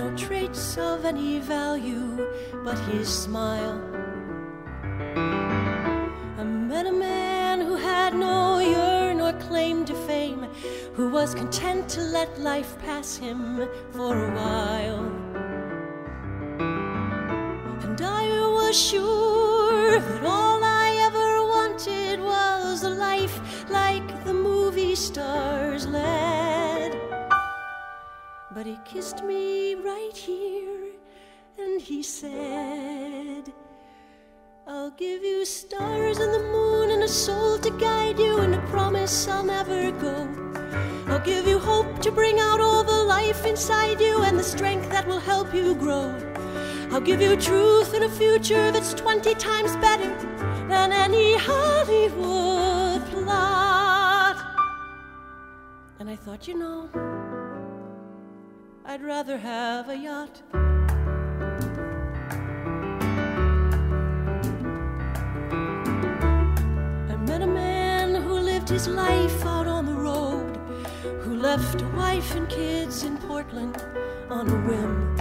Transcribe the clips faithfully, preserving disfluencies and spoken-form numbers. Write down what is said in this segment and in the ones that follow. no traits of any value but his smile. I met a man who had no yearn nor claim to fame, who was content to let life pass him for a while. And I was sure that all I ever wanted was a life like the movie stars led. But he kissed me right here, and he said, I'll give you stars and the moon and a soul to guide you and a promise I'll never go. I'll give you hope to bring out all the life inside you and the strength that will help you grow. I'll give you truth and a future that's twenty times better than any Hollywood plot. And I thought, you know, I'd rather have a yacht. I met a man who lived his life out on the road, who left a wife and kids in Portland on a whim.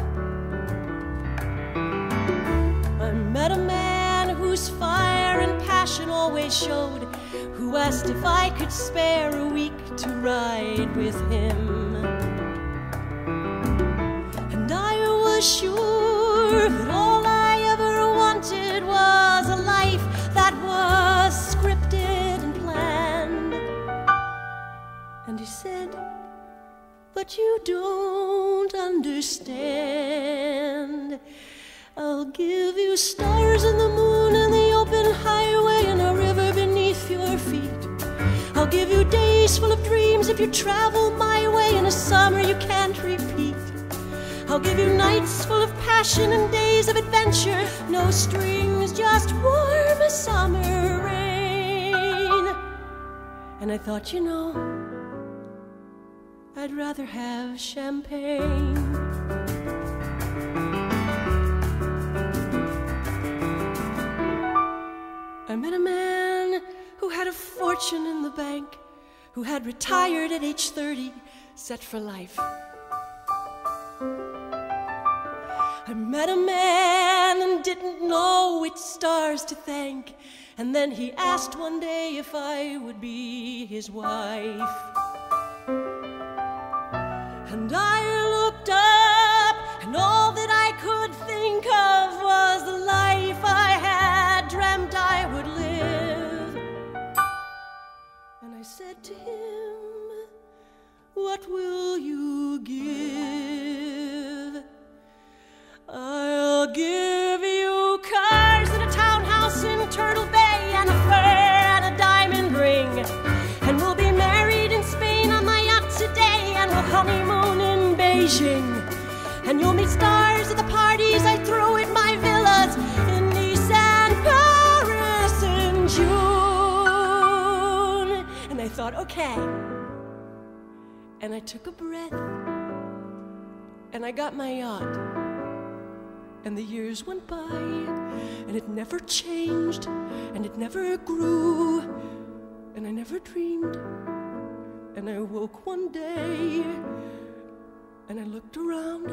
I met a man whose fire and passion always showed, who asked if I could spare a week to ride with him. Sure that all I ever wanted was a life that was scripted and planned. And he said, but you don't understand. I'll give you stars and the moon and the open highway and a river beneath your feet. I'll give you days full of dreams if you travel my way in a summer you can't repeat. I'll give you nights full of passion and days of adventure. No strings, just warm as summer rain. And I thought, you know, I'd rather have champagne. I met a man who had a fortune in the bank, who had retired at age thirty, set for life. I met a man and didn't know which stars to thank, and then he asked one day if I would be his wife. And I looked up, and all that I could think of was the life I had dreamt I would live. And I said to him, what will you give? I'll give you cars and a townhouse in Turtle Bay and a fur and a diamond ring. And we'll be married in Spain on my yacht today and we'll honeymoon in Beijing. And you'll meet stars at the parties I throw at my villas in Nice and Paris in June. And I thought, okay. And I took a breath and I got my yacht. And the years went by, and it never changed, and it never grew, and I never dreamed. And I woke one day, and I looked around,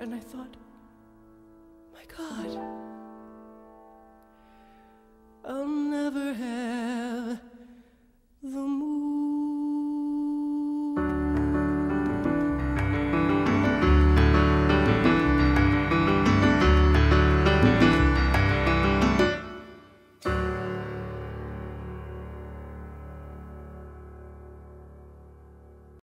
and I thought, my God.